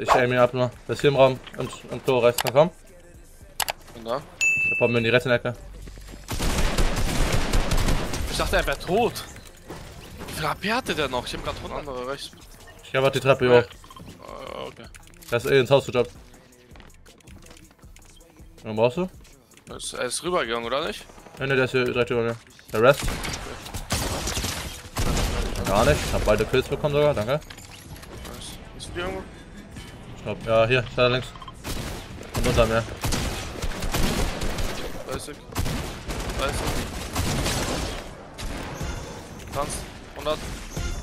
Ich aim ihn ab nur. Das ist hier im Raum, im Tor rechts. Na komm. Da kommen wir in die Rettenecke. Ich dachte, er wäre tot. Wie viel HP hatte der noch? Ich hab grad 100 andere rechts. Ich hab grad die Treppe hoch. Okay. Das ist eh ins Haus gejobbt. Warum brauchst du? Er ist rübergegangen, oder nicht? Ne, der ist hier direkt über mir. Der Rest. Okay. Gar nicht. Ich hab beide Kills bekommen sogar, danke. Ist die irgendwo? Ich glaub, ja, hier, da links. Und unter mir. 30. 30. Tanz. 100.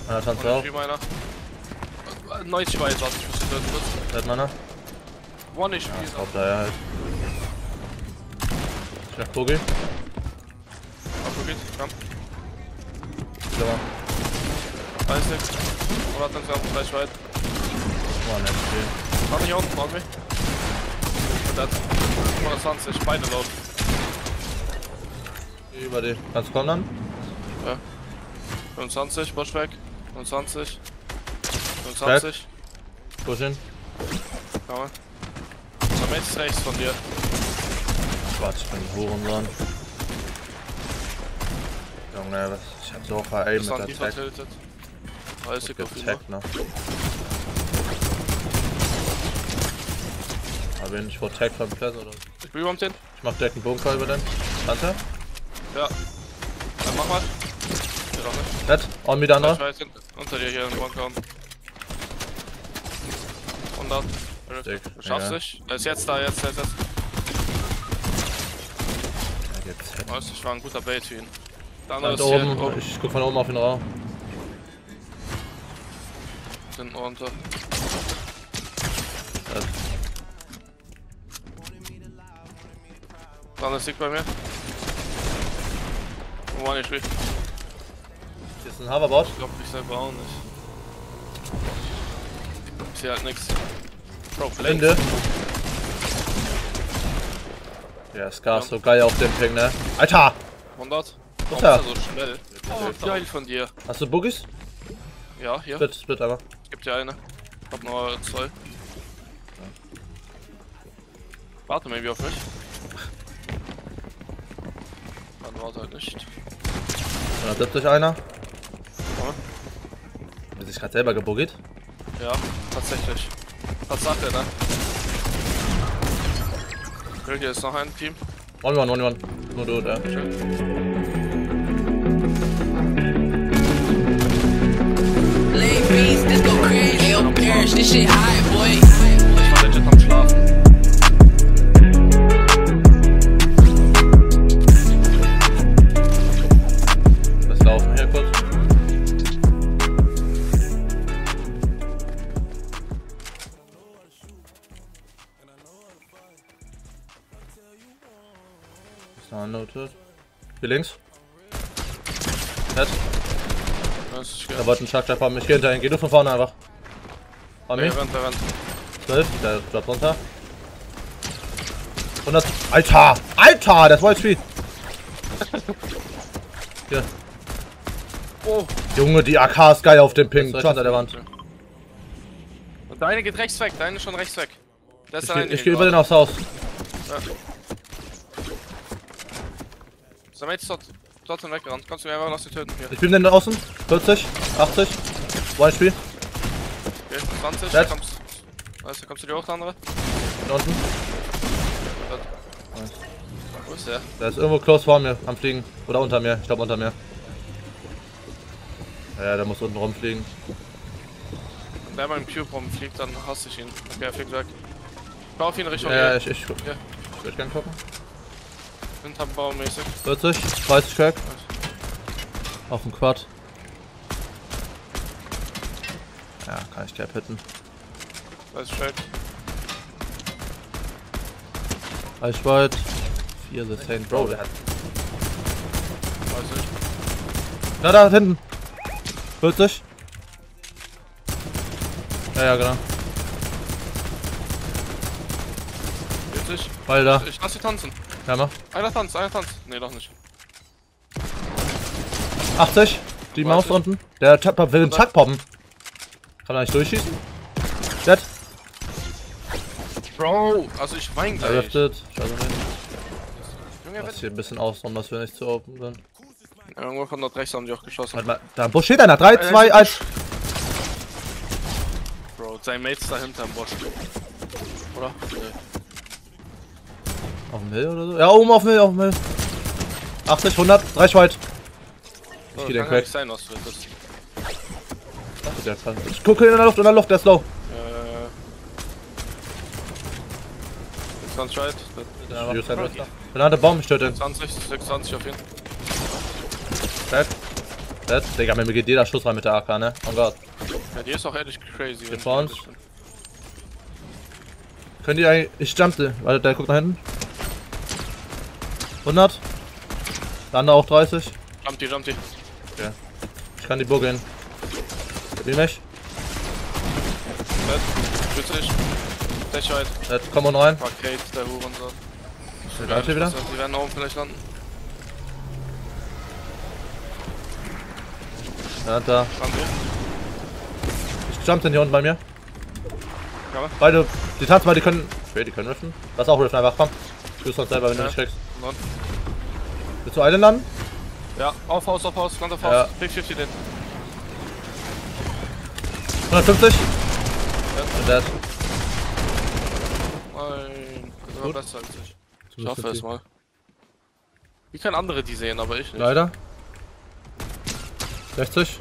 Einer tanzt auch. 90 war jetzt, was ich muss töten. Seid meiner. One HP. Ich glaub, da ja halt. Ich hab Kogi. Komm. Da war. 30. 100 tanzt auch. 30 weit. Mann, jetzt viel. Mach mich unten, mach mich. Und das. 120, beide laut. Über die. Kannst du kommen dann? Ja. 25, Bosch weg. 25. 25. Push hin. Komm mal. Am Ende ist rechts von dir. Quatsch, ich bin Hurensohn. Junge, was? Ich hab so veraimt mit der Tag. 30 auf die Tag noch. Aber wenn ich vor Tag von Platz oder? Ich bin überhaupt hin. Ich mach direkt einen Bunker über den. Kannst ja, dann mach mal. Nett, on me da noch. Ich weiß, unter dir hier im Bunker. 100. Stick. Du schaffst dich. Ja. Er ist jetzt da, jetzt. Ja, weißt du, ich war ein guter Bait für ihn. Der andere ist oben. Hier. Ich guck von oben auf ihn rauf. Hinten runter. Der andere liegt bei mir. One HP. Hier ist ein Hoverboard. Ich glaub, ich selber auch nicht. Ich seh halt nix. Bro, Blinde. Der ist gar so geil auf dem Ping, ne? Alter! 100? Warum ist er so schnell? Oh, geil von dir. Hast du Boogies? Ja, hier. Split einmal. Gibt ja eine. Ich hab nur zwei. Warte maybe auf mich. Man wartet halt nicht. Da bleibt durch einer. Ja. Hat sich gerade selber gebuggelt? Ja, tatsächlich. Tatsache, ne? Okay, hier ist noch ein Team. 1v1. Nur du, ja. Ich war legit am Schlafen. Hier links. Nett. Da wollte ein Shark-Jab haben. Ich geh hinterher. Geh du von vorne einfach. Ami. 12. Der droppt runter. 100. Alter! Alter! Das war Speed. Hier. Oh. Junge, die AK ist geil auf dem Ping. Schon hinter der Wand. Und deine geht rechts weg. Deine ist schon rechts weg. Ich geh über den aufs Haus. Ja. Damit ist dort hinweggerannt. Kannst du mir einfach noch die töten hier. Ich bin denn da außen. 40, 80. One Spiel. Okay, 20. Da kommst du dir hoch, der andere. Da unten. Nice. Wo ist der? Der ist irgendwo close vor mir am Fliegen. Oder unter mir. Ich glaube unter mir. Ja, der muss unten rumfliegen. Wenn der mal im Cube rumfliegt, dann hasse ich ihn. Okay, er fliegt weg. Ich baue auf ihn Richtung. Ja, ich guck. Ja. Ich würde gerne gucken. Hinterbaumäßig. 40, 30 Crack. Auf dem Quad. Ja, kann ich Cap hitten. 30 Crack. Reichweit. 4 the same. Bro, der hat. Weiß ich. Na, da hinten. 40. Ja, genau. 40. Weil da. Ich lass sie tanzen. Ja, mach. Einer tanzt. Ne, doch nicht. 80. Die Maus unten. Der will den Zack poppen. Kann er nicht durchschießen? Dead. Bro, also ich wein gleich. Drifted, scheiße nicht. Lass hier ein bisschen ausräumen, dass wir nicht zu open sind. Ja, irgendwo kommt dort rechts, haben die auch geschossen. Warte mal, da Busch steht einer, 3, 2, 1. Bro, sein Mates da hinten am Busch. Oder? Auf dem Hill oder so? Ja, oben auf dem Hill, 80, 100, 3 weit. Ich geh den Crack. Ich gucke in der Luft, der ist low. Right. Der andere Baum stört den. 20, 26 auf jeden. Dead. Digga, mir geht jeder Schuss rein mit der AK, ne? Oh Gott. Ja, die ist auch ehrlich crazy. Geht vor uns. Können die eigentlich... Ich jumpte. Warte, der guckt nach hinten. 100. Der andere auch 30. Jump die. Okay. Ich kann die Burg hin. Die nicht. Dead. Plötzlich. Jetzt kommen wir rein. Arcade, der Hurensohn. Die Leute wieder? Die werden oben vielleicht landen. Ja, da. Ich jump den hier unten bei mir. Ja, beide, die tanzen mal, die können. Okay, die können riffen. Lass auch riffen einfach, komm. Du bist uns selber, wenn du nicht kriegst. Nein. Willst du einen landen? Ja, auf Haus, ganz auf Haus. Ja. Pick 50 den. 150? Ja. Und das war besser als ich. Ich hoffe es mal. Wie können andere die sehen, aber ich nicht. Leider. 60.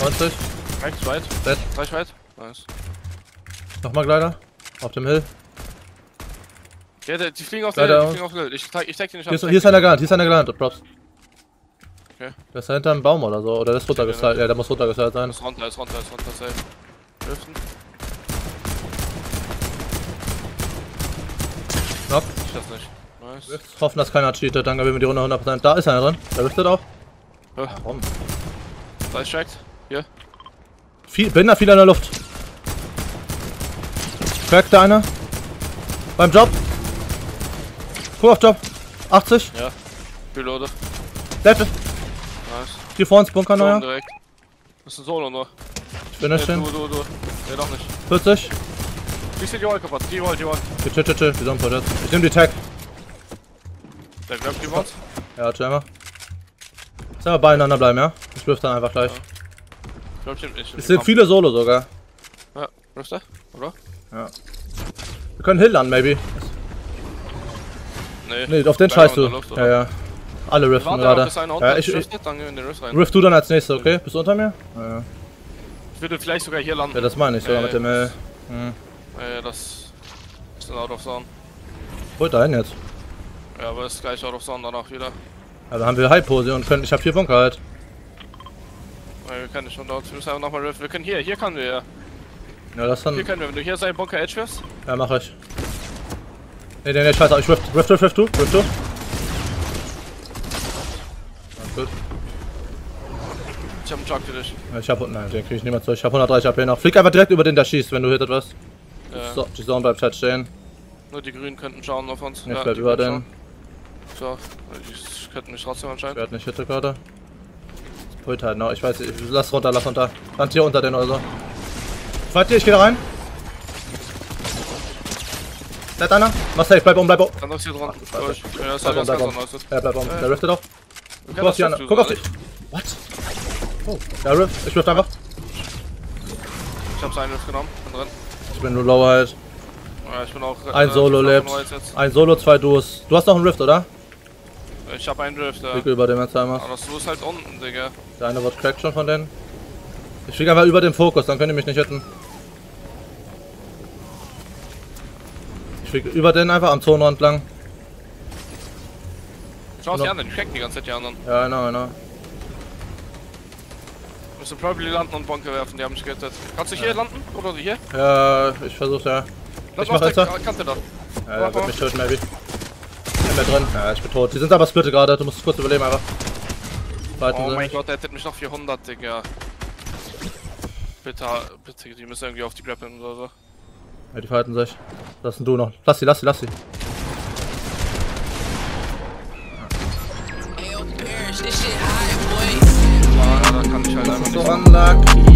90. Rechts weit. Dead. Rechts weit. Nice. Nochmal Glider. Auf dem Hill. Ja, die fliegen auf den Hill. Ich tag die nicht an. Hier ist einer gelandet. Props. Okay. Der ist da hinter einem Baum oder so. Oder der ist runtergestylt. Ja, der muss runtergestylt sein. Ist runter, safe. Hilfen. Knock. Ich das nicht. Nice. Hoffen, dass keiner cheatet, dann geben wir die Runde 100%. Da ist einer drin. Der lüftet auch. Ja. Warum? Da ist Shacks. Hier. Binder viel in der Luft. Crack da einer. Beim Job. Full auf Job. 80. Ja. Reloade. Dead. Nice. Hier vor uns Bunker neuer. Direkt. Das ist ein Solo nur. Ich bin nicht hin. Du. Nee, doch nicht. 40. Wie sind die Wall kaputt? Die Wall. Wir sollen verletzt. Ich nehm die Tag. Der glaubt die Wall? Ja, Jammer. Sollen wir beieinander bleiben, ja? Ich wirf dann einfach gleich. Ja. Es sind viele Solo sogar. Ja, wirfst du? Oder? Ja. Wir können Hill landen, maybe. Nee, auf den scheißt du. Luft, ja. Alle riften gerade. Ja, rift du dann als nächster, okay? Bist du unter mir? Ja. Ich würde vielleicht sogar hier landen. Ja, das meine ich sogar mit dem L. Das ist ein Out of Zone. Holt da hin jetzt. Ja, aber ist gleich Out of Zone danach wieder. Ja, dann haben wir High-Pose und können. Ich hab hier Bunker halt. Ja, wir können schon dort. Wir müssen einfach nochmal riffen. Wir können hier können wir ja. Ja, das dann. Hier können wir, wenn du hier seinen Bunker Edge wirfst. Ja, mach ich. Nee, scheiße, ich rift du. Ja, gut. Ich hab einen Jug für dich. Ja, nein, den krieg ich niemals durch. Ich hab 130 AP noch. Flieg einfach direkt über den, der schießt, wenn du hittet was. Ja. So, die Zone bleibt halt stehen. Nur die Grünen könnten schauen auf uns. Ich bleib über den. So, die könnten mich trotzdem anscheinend. Ich werd nicht hittet gerade. Holt halt noch, ich weiß nicht. Lass runter. Land hier unter den oder so. Fight hier, ich geh da rein. Seid einer? Mach safe, bleib oben. Dann noch hier dran. Bleib oben. Der riftet auch. Guck auf dich. What? Oh, ja, Rift. Ich rift einfach. Ich hab's einen Rift genommen, bin drin. Ich bin nur low halt. Ja, ich bin auch ein Solo lebt. Ein Solo, 2 Duos. Du hast noch einen Rift, oder? Ich hab einen Rift, ja. Flieg über dem jetzt einmal. Aber das Duo ist halt unten, Digga. Der eine wird crackt schon von denen. Ich flieg einfach über den Fokus, dann könnt ihr mich nicht hitten. Ich flieg über den einfach am Zonenrand lang. Schau auf die anderen, die cracken die ganze Zeit die anderen. Ja, genau. Wir müssen probably landen und Bonke werfen, die haben mich gerettet. Kannst du hier landen? Oder hier? Ja, ich versuch's ja. Ich mach jetzt da. Kannst du da? Ja, der wird mich töten, maybe. Ich bin da drin. Ja, ich bin tot. Die sind aber splitte gerade, du musst kurz überleben, einfach. Oh mein Gott, der hättet mich noch 400, Digga. Bitte, die müssen irgendwie auf die Grappeln oder so. Ja, die verhalten sich. Lassen du noch. Lass sie. Anlag.